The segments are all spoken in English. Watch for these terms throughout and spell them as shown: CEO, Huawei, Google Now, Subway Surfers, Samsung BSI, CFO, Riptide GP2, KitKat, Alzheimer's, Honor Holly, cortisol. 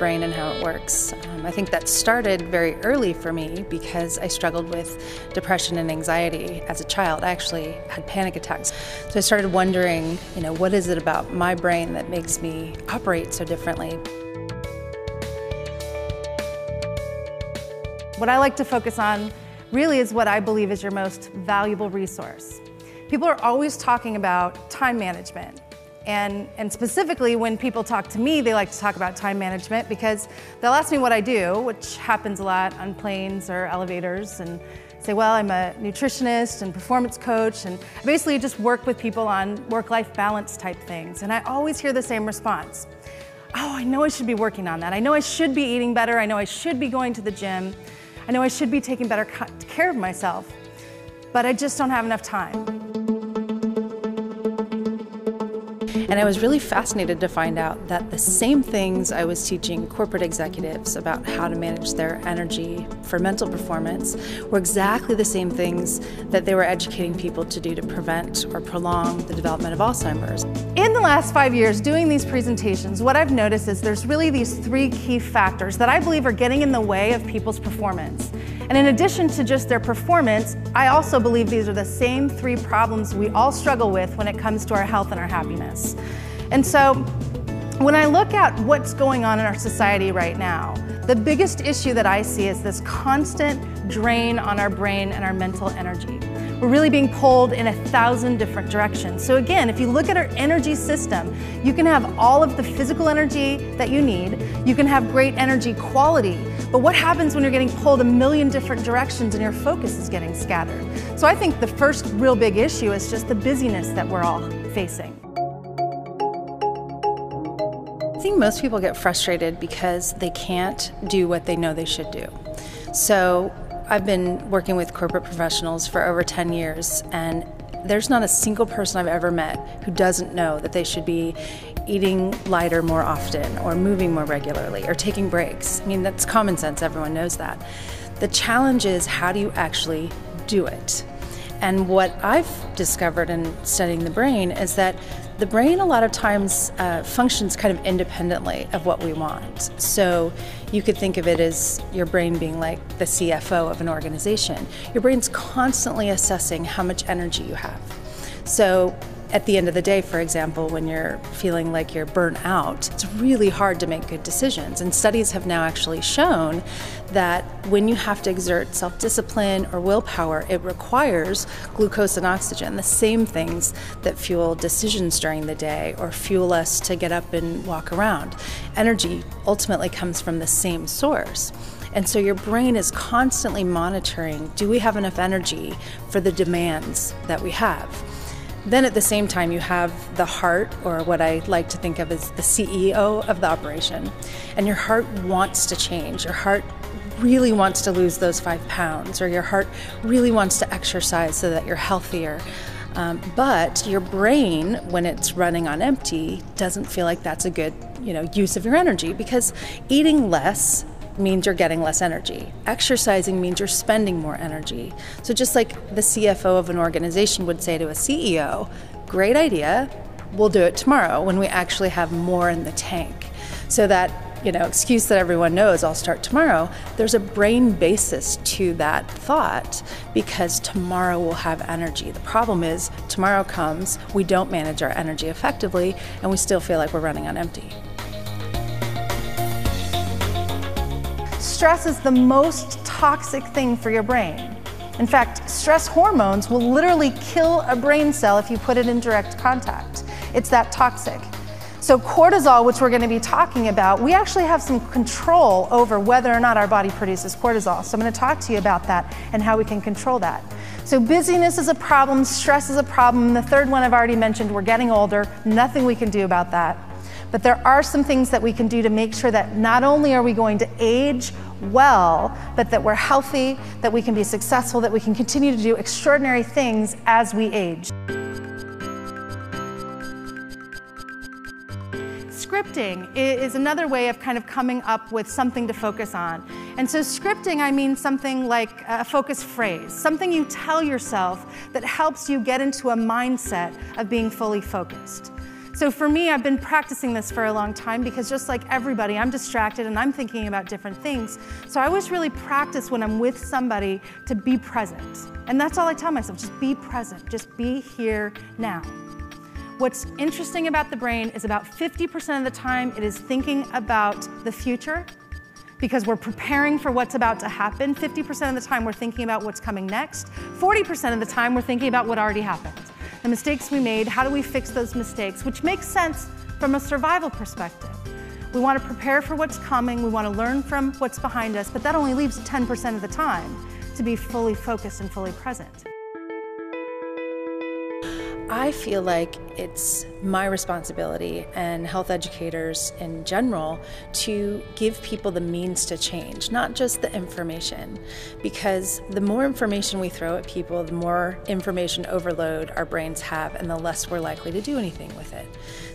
brain and how it works. I think that started very early for me because I struggled with depression and anxiety as a child. I actually had panic attacks. So I started wondering, what is it about my brain that makes me operate so differently? What I like to focus on really is what I believe is your most valuable resource. People are always talking about time management. And specifically, when people talk to me, they like to talk about time management because they'll ask me what I do, which happens a lot on planes or elevators, and say, well, I'm a nutritionist and performance coach, and I basically just work with people on work-life balance type things. And I always hear the same response. Oh, I know I should be working on that. I know I should be eating better. I know I should be going to the gym. I know I should be taking better care of myself, but I just don't have enough time. And I was really fascinated to find out that the same things I was teaching corporate executives about how to manage their energy for mental performance were exactly the same things that they were educating people to do to prevent or prolong the development of Alzheimer's. In the last 5 years doing these presentations, what I've noticed is there's really these three key factors that I believe are getting in the way of people's performance. And in addition to just their performance, I also believe these are the same three problems we all struggle with when it comes to our health and our happiness. And so, when I look at what's going on in our society right now, the biggest issue that I see is this constant drain on our brain and our mental energy. We're really being pulled in 1,000 different directions. So again, if you look at our energy system, you can have all of the physical energy that you need, you can have great energy quality, but what happens when you're getting pulled a million different directions and your focus is getting scattered? So I think the first real big issue is just the busyness that we're all facing. I think most people get frustrated because they can't do what they know they should do. So I've been working with corporate professionals for over 10 years, and there's not a single person I've ever met who doesn't know that they should be eating lighter more often, or moving more regularly, or taking breaks. I mean, that's common sense, everyone knows that. The challenge is, how do you actually do it? And what I've discovered in studying the brain is that the brain a lot of times functions kind of independently of what we want. So you could think of it as your brain being like the CFO of an organization. Your brain's constantly assessing how much energy you have. So at the end of the day, for example, when you're feeling like you're burnt out, it's really hard to make good decisions. And studies have now actually shown that when you have to exert self-discipline or willpower, it requires glucose and oxygen, the same things that fuel decisions during the day or fuel us to get up and walk around. Energy ultimately comes from the same source. And so your brain is constantly monitoring, do we have enough energy for the demands that we have? Then at the same time, you have the heart, or what I like to think of as the CEO of the operation. And your heart wants to change. Your heart really wants to lose those 5 pounds, or your heart really wants to exercise so that you're healthier. But your brain, when it's running on empty, doesn't feel like that's a good, use of your energy, because eating less means you're getting less energy. Exercising means you're spending more energy. So just like the CFO of an organization would say to a CEO, great idea, we'll do it tomorrow when we actually have more in the tank. So that, excuse that everyone knows, I'll start tomorrow, there's a brain basis to that thought, because tomorrow will have energy. The problem is, tomorrow comes, we don't manage our energy effectively, and we still feel like we're running on empty. Stress is the most toxic thing for your brain. In fact, stress hormones will literally kill a brain cell if you put it in direct contact. It's that toxic. So cortisol, which we're going to be talking about, we actually have some control over whether or not our body produces cortisol. So I'm going to talk to you about that and how we can control that. So busyness is a problem, stress is a problem. The third one I've already mentioned, we're getting older, nothing we can do about that. But there are some things that we can do to make sure that not only are we going to age well, but that we're healthy, that we can be successful, that we can continue to do extraordinary things as we age. Scripting is another way of kind of coming up with something to focus on. And so scripting, I mean something like a focus phrase, something you tell yourself that helps you get into a mindset of being fully focused. So for me, I've been practicing this for a long time because just like everybody, I'm distracted and I'm thinking about different things. So I always really practice when I'm with somebody to be present. And that's all I tell myself, just be present, just be here now. What's interesting about the brain is about 50% of the time it is thinking about the future, because we're preparing for what's about to happen. 50% of the time we're thinking about what's coming next. 40% of the time we're thinking about what already happened. The mistakes we made, how do we fix those mistakes, which makes sense from a survival perspective. We want to prepare for what's coming, we want to learn from what's behind us, but that only leaves 10% of the time to be fully focused and fully present. I feel like it's my responsibility and health educators in general to give people the means to change, not just the information. Because the more information we throw at people, the more information overload our brains have and the less we're likely to do anything with it.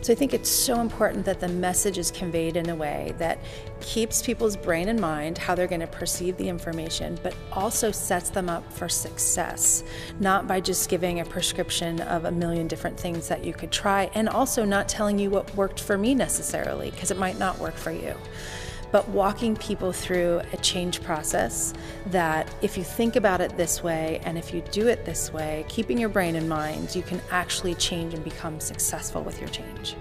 So I think it's so important that the message is conveyed in a way that keeps people's brain in mind how they're going to perceive the information, but also sets them up for success, not by just giving a prescription of a million different things that you could try, and also not telling you what worked for me necessarily, because it might not work for you. But walking people through a change process that if you think about it this way and if you do it this way, keeping your brain in mind, you can actually change and become successful with your change.